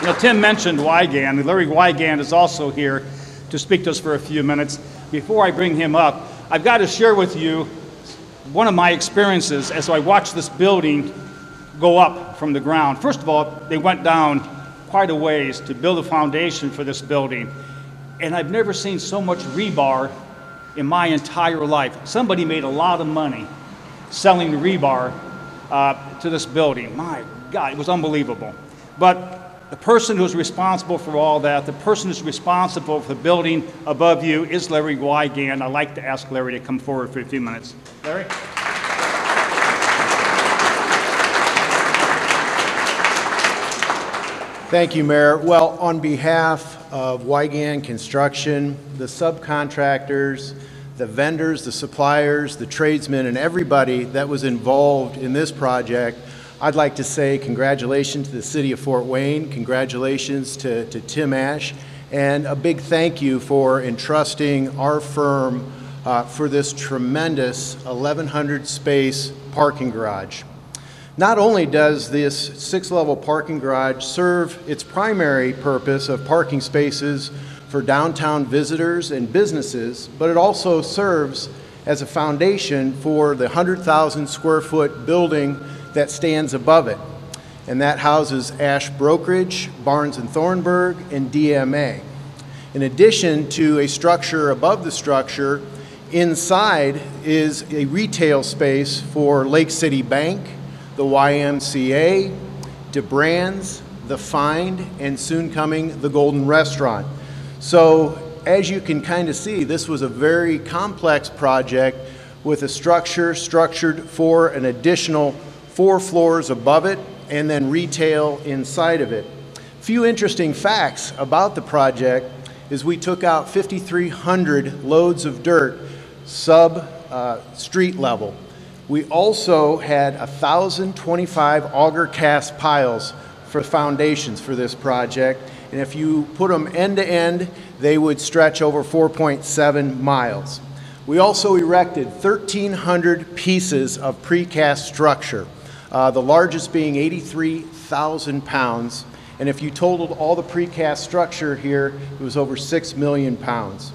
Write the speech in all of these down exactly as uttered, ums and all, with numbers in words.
You know, Tim mentioned Weigand. Larry Weigand is also here to speak to us for a few minutes. Before I bring him up, I've got to share with you one of my experiences as I watched this building go up from the ground. First of all, they went down quite a ways to build a foundation for this building. And I've never seen so much rebar in my entire life. Somebody made a lot of money selling rebar uh, to this building. My God, it was unbelievable. But the person who's responsible for all that, the person who's responsible for the building above you is Larry Weigand. I'd like to ask Larry to come forward for a few minutes. Larry? Thank you, Mayor. Well, on behalf of Weigand Construction, the subcontractors, the vendors, the suppliers, the tradesmen, and everybody that was involved in this project, I'd like to say congratulations to the City of Fort Wayne, congratulations to, to Tim Ash, and a big thank you for entrusting our firm uh, for this tremendous eleven hundred space parking garage. Not only does this six-level parking garage serve its primary purpose of parking spaces for downtown visitors and businesses, but it also serves as a foundation for the one hundred thousand square foot building that stands above it. And that houses Ash Brokerage, Barnes and Thornburg, and D M A. In addition to a structure above the structure, inside is a retail space for Lake City Bank, the Y M C A, DeBrand's, The Find, and soon coming, The Golden Restaurant. So as you can kind of see, this was a very complex project with a structure structured for an additional four floors above it and then retail inside of it. A few interesting facts about the project is we took out fifty-three hundred loads of dirt sub uh, street level. We also had one thousand twenty-five auger cast piles for foundations for this project. And if you put them end to end, they would stretch over four point seven miles. We also erected thirteen hundred pieces of precast structure, uh, the largest being eighty-three thousand pounds. And if you totaled all the precast structure here, it was over six million pounds.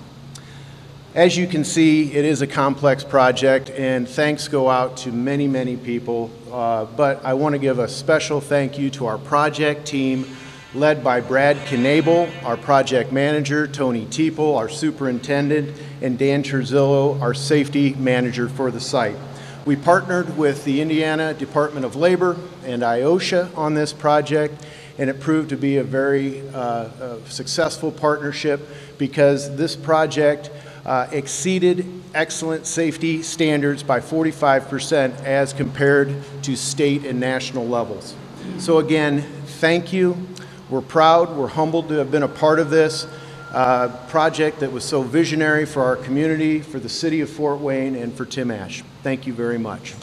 As you can see, it is a complex project, and thanks go out to many, many people. Uh, but I want to give a special thank you to our project team, led by Brad Knable, our project manager, Tony Teeple, our superintendent, and Dan Terzillo, our safety manager for the site. We partnered with the Indiana Department of Labor and I OSHA on this project, and it proved to be a very uh, a successful partnership because this project Uh, exceeded excellent safety standards by forty-five percent as compared to state and national levels. So again, thank you. We're proud, we're humbled to have been a part of this uh, project that was so visionary for our community, for the City of Fort Wayne, and for Tim Ash. Thank you very much.